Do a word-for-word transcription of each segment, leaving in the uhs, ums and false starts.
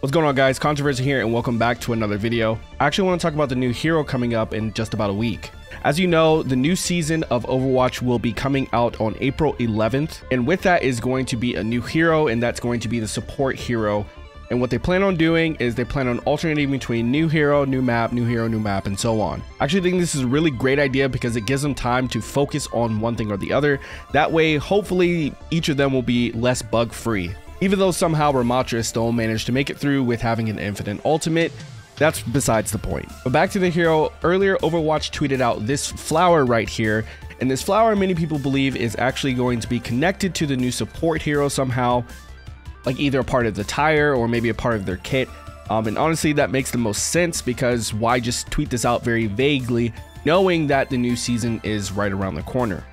What's going on, guys? Controversy here, and welcome back to another video. I actually want to talk about the new hero coming up in just about a week. As you know, the new season of Overwatch will be coming out on April eleventh, and with that is going to be a new hero, and that's going to be the support hero. And what they plan on doing is they plan on alternating between new hero, new map, new hero, new map, and so on. I actually think this is a really great idea because it gives them time to focus on one thing or the other. That way, hopefully, each of them will be less bug-free. Even though somehow Ramatra still managed to make it through with having an infinite ultimate, that's besides the point. But back to the hero, earlier Overwatch tweeted out this flower right here, and this flower many people believe is actually going to be connected to the new support hero somehow, like either a part of the tire or maybe a part of their kit. Um, and honestly, that makes the most sense because why just tweet this out very vaguely, knowing that the new season is right around the corner.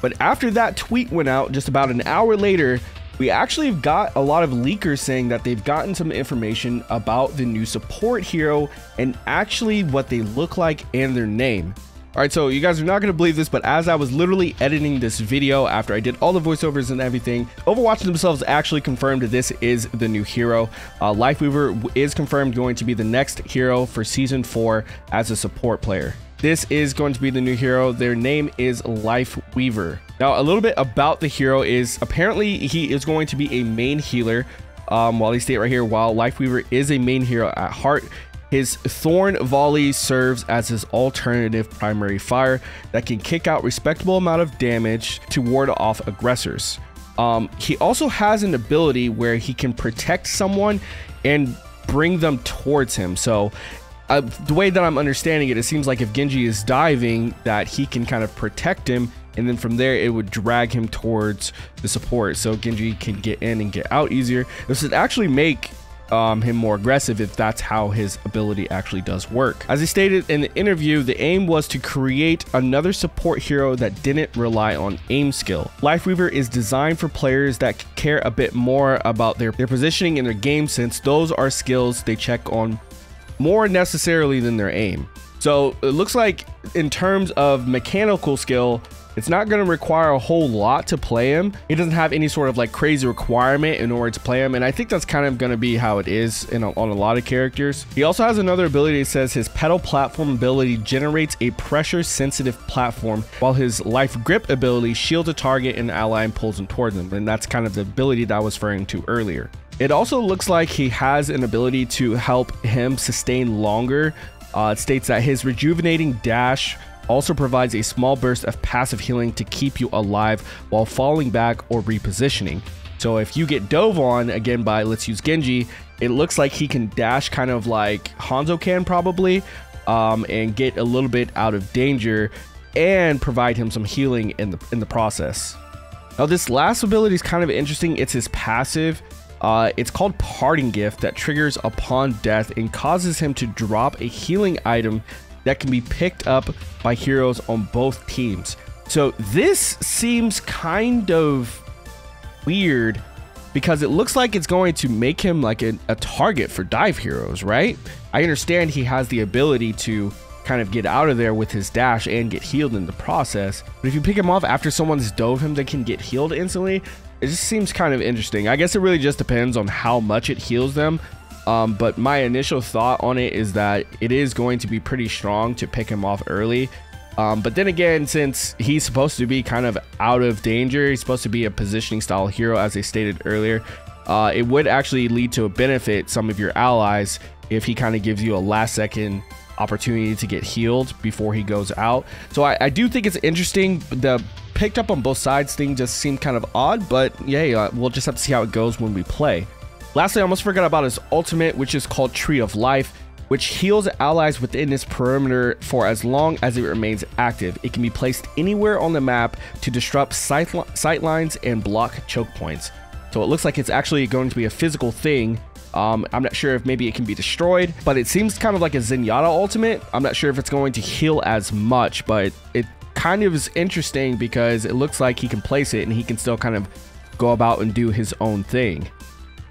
But after that tweet went out, just about an hour later, we actually have got a lot of leakers saying that they've gotten some information about the new support hero and actually what they look like and their name. Alright, so you guys are not going to believe this, but as I was literally editing this video after I did all the voiceovers and everything, Overwatch themselves actually confirmed this is the new hero. Uh, Lifeweaver is confirmed going to be the next hero for Season four as a support player. This is going to be the new hero. Their name is Lifeweaver. Now, a little bit about the hero is apparently he is going to be a main healer. Um, while they state right here, while Lifeweaver is a main hero at heart, his Thorn Volley serves as his alternative primary fire that can kick out respectable amount of damage to ward off aggressors. Um, he also has an ability where he can protect someone and bring them towards him. So Uh, the way that I'm understanding it, it seems like if Genji is diving, that he can kind of protect him, and then from there it would drag him towards the support, so Genji can get in and get out easier. This would actually make um, him more aggressive if that's how his ability actually does work. As he stated in the interview, the aim was to create another support hero that didn't rely on aim skill. Lifeweaver is designed for players that care a bit more about their, their positioning and their game, since those are skills they check on more necessarily than their aim. So it looks like in terms of mechanical skill, it's not going to require a whole lot to play him. He doesn't have any sort of like crazy requirement in order to play him, and I think that's kind of going to be how it is in a, on a lot of characters. He also has another ability that says his pedal platform ability generates a pressure sensitive platform, while his life grip ability shields a target and ally and pulls him towards them, and that's kind of the ability that I was referring to earlier. It also looks like he has an ability to help him sustain longer. Uh, it states that his rejuvenating dash also provides a small burst of passive healing to keep you alive while falling back or repositioning. So if you get dove on, again by, let's use Genji, it looks like he can dash kind of like Hanzo can probably, um, and get a little bit out of danger and provide him some healing in the, in the process. Now this last ability is kind of interesting. It's his passive. Uh, it's called Parting Gift, that triggers upon death and causes him to drop a healing item that can be picked up by heroes on both teams. So this seems kind of weird because it looks like it's going to make him like a, a target for dive heroes, right? I understand he has the ability to kind of get out of there with his dash and get healed in the process, but if you pick him off after someone's dove him, they can get healed instantly. It just seems kind of interesting. I guess it really just depends on how much it heals them. Um, but my initial thought on it is that it is going to be pretty strong to pick him off early. Um, but then again, since he's supposed to be kind of out of danger, he's supposed to be a positioning style hero, as I stated earlier. Uh, it would actually lead to a benefit some of your allies if he kind of gives you a last second opportunity to get healed before he goes out. So I, I do think it's interesting. The picked up on both sides thing just seemed kind of odd, but yeah, we'll just have to see how it goes when we play. Lastly, I almost forgot about his ultimate, which is called Tree of Life, which heals allies within this perimeter for as long as it remains active. It can be placed anywhere on the map to disrupt sight, li sight lines and block choke points. So it looks like it's actually going to be a physical thing. Um, I'm not sure if maybe it can be destroyed, but it seems kind of like a Zenyatta ultimate. I'm not sure if it's going to heal as much, but it kind of is interesting because it looks like he can place it and he can still kind of go about and do his own thing.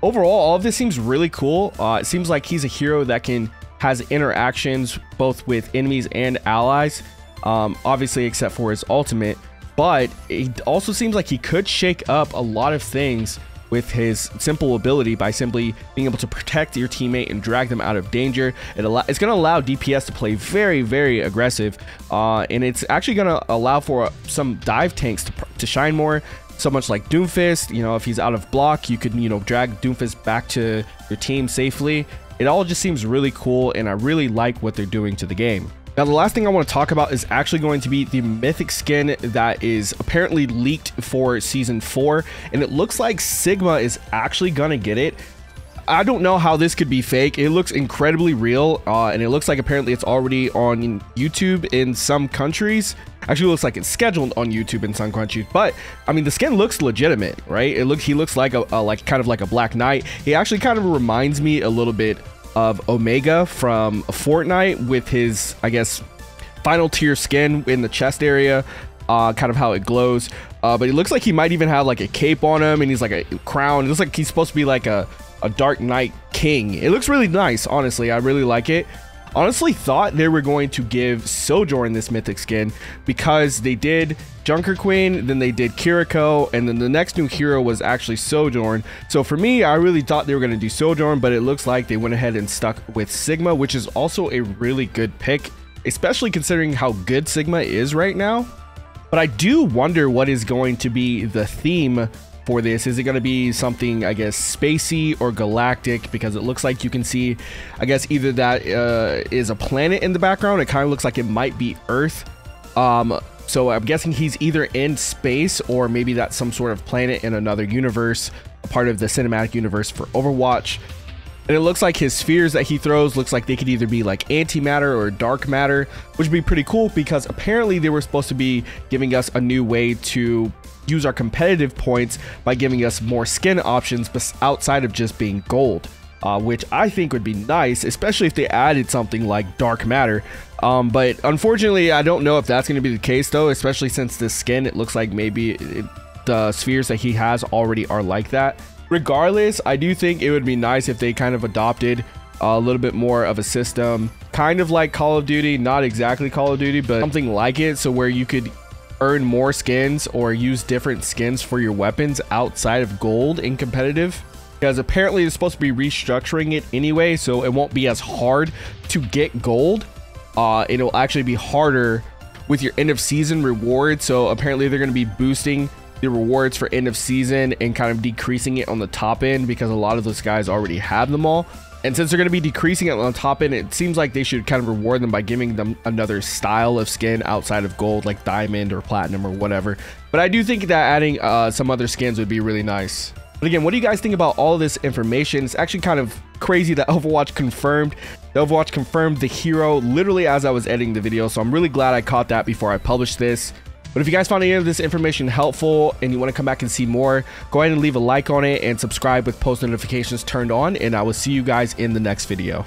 Overall, all of this seems really cool. Uh, it seems like he's a hero that can has interactions both with enemies and allies, um, obviously except for his ultimate, but it also seems like he could shake up a lot of things with his simple ability by simply being able to protect your teammate and drag them out of danger. It allow it's going to allow D P S to play very, very aggressive, uh, and it's actually going to allow for some dive tanks to, to shine more. So much like Doomfist, you know, if he's out of block, you could, you know, drag Doomfist back to your team safely. It all just seems really cool, and I really like what they're doing to the game. Now, the last thing I want to talk about is actually going to be the mythic skin that is apparently leaked for season four, and it looks like Sigma is actually gonna get it. I don't know how this could be fake. It looks incredibly real, uh, and it looks like apparently it's already on YouTube in some countries. Actually, it looks like it's scheduled on YouTube in some countries. But I mean, the skin looks legitimate, right? It looks he looks like a, a like kind of like a Black Knight. He actually kind of reminds me a little bit of Omega from Fortnite with his, I guess, final tier skin in the chest area. Uh, kind of how it glows, uh, but it looks like he might even have like a cape on him, and he's like a crown. It looks like he's supposed to be like a a Dark Knight King. It looks really nice, honestly. I really like it. Honestly thought they were going to give Sojourn this mythic skin, because they did Junker Queen, then they did Kiriko, and then the next new hero was actually Sojourn. So for me, I really thought they were going to do Sojourn, but it looks like they went ahead and stuck with Sigma, which is also a really good pick, especially considering how good Sigma is right now. But I do wonder what is going to be the theme for this. Is it going to be something, I guess, spacey or galactic? Because it looks like you can see, I guess, either that uh, is a planet in the background. It kind of looks like it might be Earth. Um, so I'm guessing he's either in space, or maybe that's some sort of planet in another universe, a part of the cinematic universe for Overwatch. And it looks like his spheres that he throws looks like they could either be like antimatter or dark matter, which would be pretty cool, because apparently they were supposed to be giving us a new way to use our competitive points by giving us more skin options outside of just being gold, uh, which I think would be nice, especially if they added something like dark matter. Um, but unfortunately, I don't know if that's going to be the case, though, especially since this skin, it looks like maybe it, the spheres that he has already are like that. Regardless, I do think it would be nice if they kind of adopted a little bit more of a system, kind of like Call of Duty, not exactly Call of Duty, but something like it, so where you could earn more skins or use different skins for your weapons outside of gold in competitive. Because apparently it's supposed to be restructuring it anyway, so it won't be as hard to get gold. Uh, it'll actually be harder with your end of season reward. So apparently they're going to be boosting the rewards for end of season and kind of decreasing it on the top end, because a lot of those guys already have them all. And since they're going to be decreasing it on the top end, it seems like they should kind of reward them by giving them another style of skin outside of gold, like diamond or platinum or whatever. But I do think that adding uh, some other skins would be really nice. But again, what do you guys think about all this information? It's actually kind of crazy that Overwatch confirmed the Overwatch confirmed the hero literally as I was editing the video, so I'm really glad I caught that before I published this. But if you guys found any of this information helpful and you want to come back and see more, go ahead and leave a like on it and subscribe with post notifications turned on, and I will see you guys in the next video.